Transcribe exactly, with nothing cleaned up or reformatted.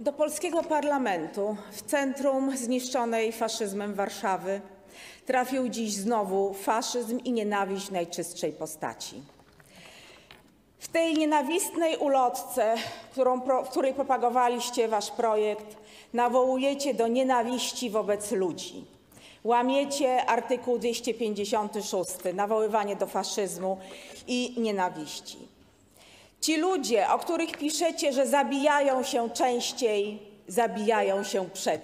Do polskiego parlamentu w centrum zniszczonej faszyzmem Warszawy trafił dziś znowu faszyzm i nienawiść w najczystszej postaci. W tej nienawistnej ulotce, którą, w której propagowaliście wasz projekt, nawołujecie do nienawiści wobec ludzi. Łamiecie artykuł dwieście pięćdziesiąty szósty, nawoływanie do faszyzmu i nienawiści. Ci ludzie, o których piszecie, że zabijają się częściej, zabijają się przed.